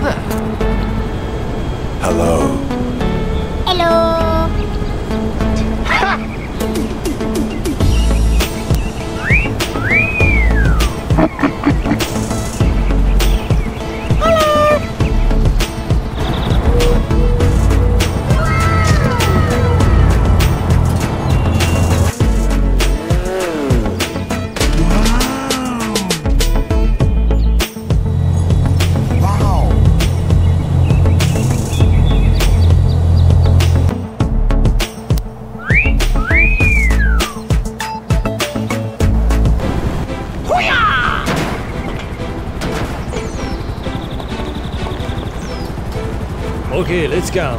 Hello there. Hello. Hello. Ha! Okay, let's go.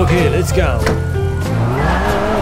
Okay, let's go. Hello.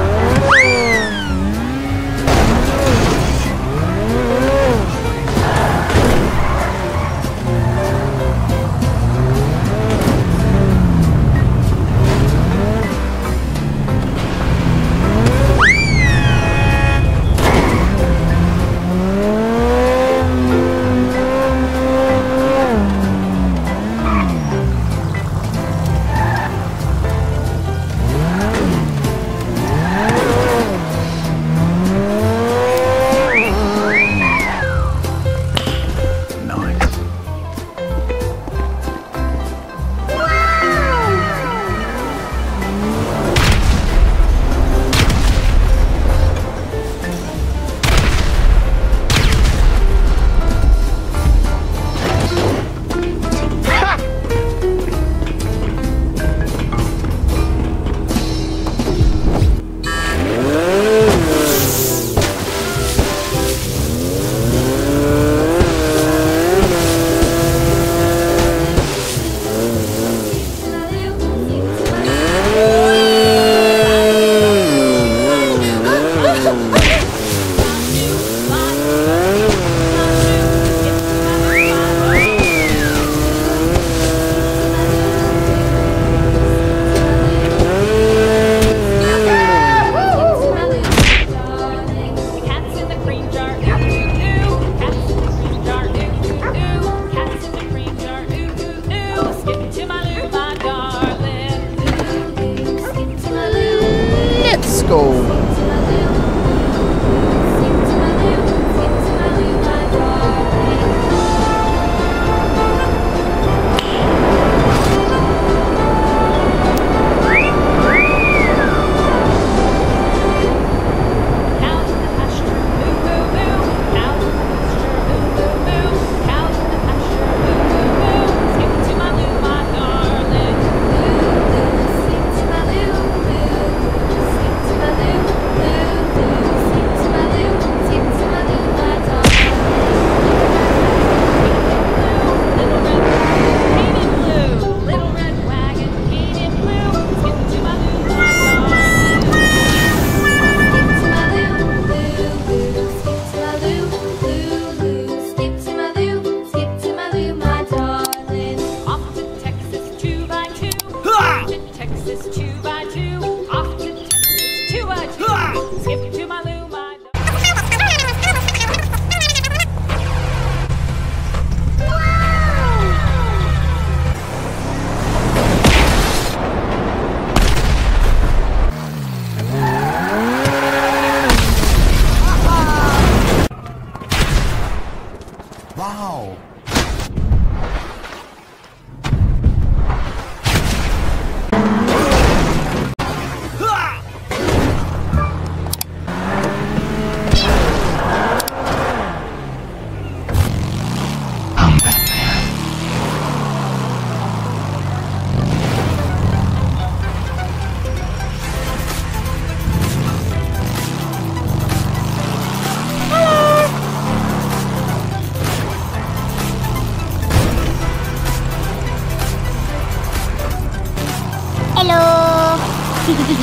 Okay.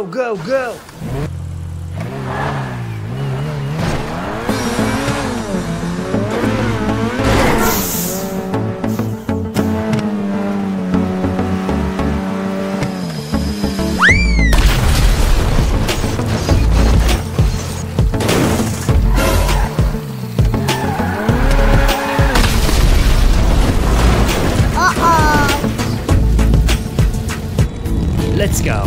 Go, go, go! Let's go.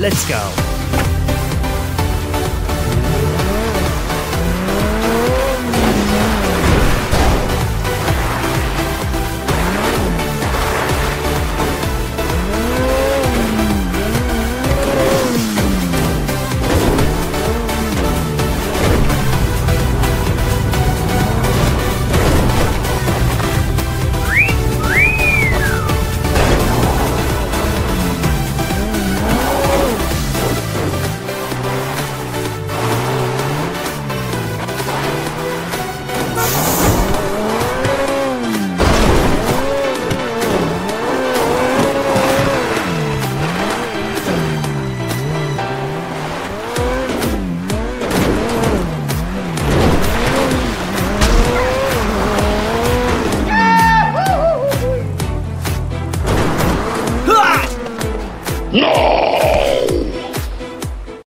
Let's go. No!